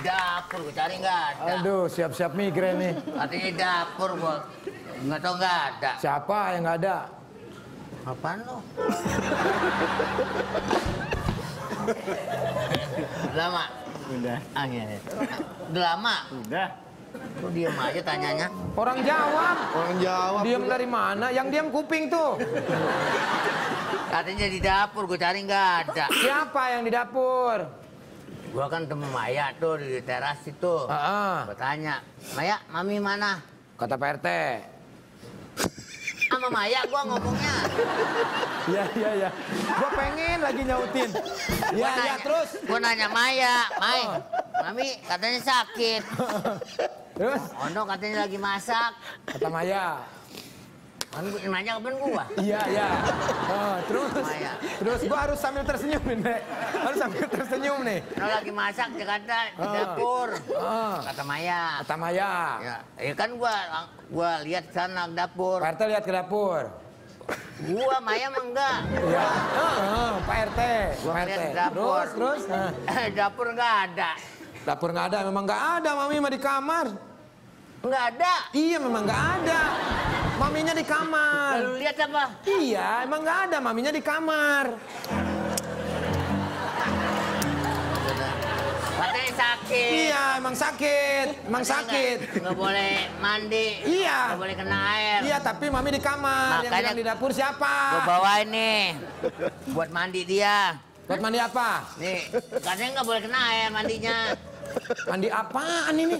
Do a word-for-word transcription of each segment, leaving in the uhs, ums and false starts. Di dapur gue cari nggak ada. Aduh, siap-siap migrain nih. Artinya di dapur gue nggak tau nggak ada. Siapa yang nggak ada? Apaan lo? Lama. Udah. Anginnya. Udah lama. Udah. Lu diem aja tanyanya. Orang jawab. Orang jawab. Diem dari mana? Yang diem kuping tuh. Katanya di dapur, gue cari nggak ada. Siapa yang di dapur? Gue kan temu Maya tuh di teras itu. Uh-uh. Gue tanya, Maya, mami mana? Kata Pak R T. Sama Maya gue ngomongnya. Iya, iya, iya. Gue pengen lagi nyautin. Iya, iya, terus. Gue nanya Maya, May. Oh. Mami katanya sakit. Terus? Ono katanya lagi masak. Kata Maya. Kan gue nanya kapan gua? Iya, iya. Oh, terus. Maya. Terus gua harus sambil tersenyum nih. Harus sambil tersenyum nih. Ono lagi masak di kata di dapur. Oh. Kata Maya. Kata Maya. Ya, ya kan gua gua lihat sana ke dapur. Pak R T lihat ke dapur. Gua Maya mah enggak. Iya. Heeh, Pak R T. Gua Pak R T. Dapur. Terus, terus. Nah. Dapur enggak ada. Dapur nggak ada, memang nggak ada, mami mah di kamar. Nggak ada? Iya, memang nggak ada. Maminya di kamar. Lalu lihat apa? Iya, emang nggak ada, maminya di kamar. Katanya sakit. Iya, emang sakit, emang katanya sakit. Nggak boleh mandi. Iya. Nggak boleh kena air. Iya, tapi mami di kamar. Makanya yang bilang di dapur siapa? Gue bawain nih, buat mandi dia. Buat mandi apa? Nih, katanya nggak boleh kena air mandinya. Mandi apaan ini?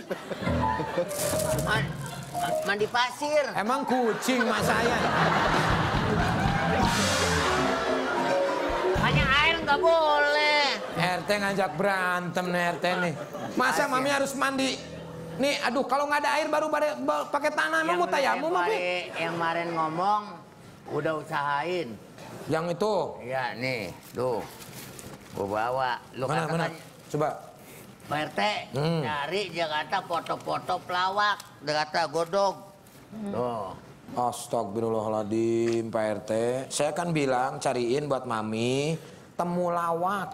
Man, mandi pasir. Emang kucing mas saya. Hanya air nggak boleh. R T ngajak berantem nih R T nih. Masa pasir. Mami harus mandi? Nih, aduh kalau nggak ada air baru pakai tanah. Emang mau tayamu mami? Yang kemarin ngomong udah usahain. Yang itu? Iya nih, tuh. Gue bawa. Lu mana, mana? Coba. Pak R T, hmm. Dari Jakarta foto-foto pelawak, Jakarta godog. Hmm. Tuh. Astagfirullahaladzim, Pak R T. Saya kan bilang cariin buat mami temu lawak.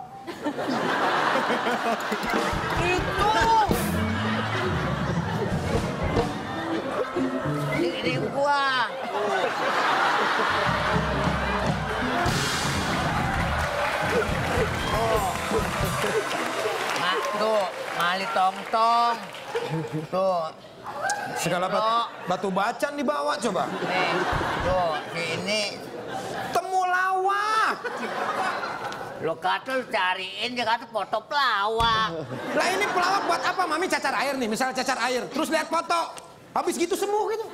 Itu. Ini, ini gua. Tuh, mali tong-tong. Tuh. Segala bat, batu bacan dibawa coba. Nih, tuh, ini. Temu lawak. Lo kata cariin, dia kata foto pelawak. Lah ini pelawak buat apa? Mami cacar air nih, misalnya cacar air. Terus lihat foto. Habis gitu semua gitu.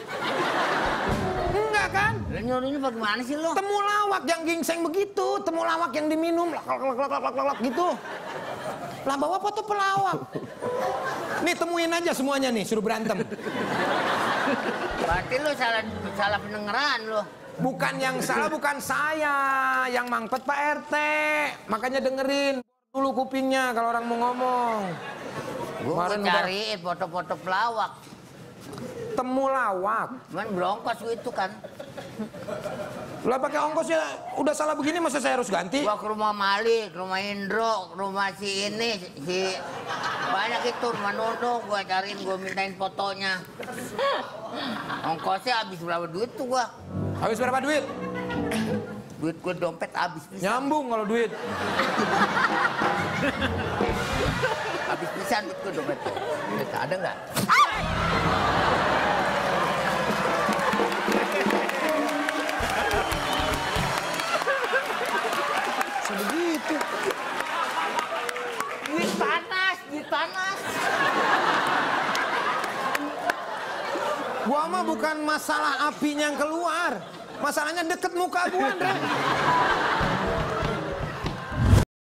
Enggak kan? Nyuruhnya bagaimana sih lo? Temu lawak yang gingseng begitu. Temu lawak yang diminum. Lak-lak-lak-lak-lak gitu. Lah bawa foto pelawak. Nih temuin aja semuanya nih, suruh berantem. Berarti lu salah salah pendengaran lu. Bukan yang salah, bukan saya. Yang mangpet Pak R T. Makanya dengerin dulu kupingnya kalau orang mau ngomong. Gua cariin foto-foto pelawak. Temu lawak. Cuman berongkos itu kan. Lah pakai ongkosnya udah salah begini masa saya harus ganti? Gua ke rumah Mali, ke rumah Indro, ke rumah si ini, si banyak itu rumah Nono, gua cariin, gua mintain fotonya. Ongkosnya habis berapa duit tuh gua? Habis berapa duit? Duit gua dompet habis. Nyambung kalau duit. Habis pisan duit gua dompet tuh. Ada nggak? Begitu. Duit panas, duit panas. Gua mah bukan masalah apinya yang keluar. Masalahnya deket muka gua, Andre.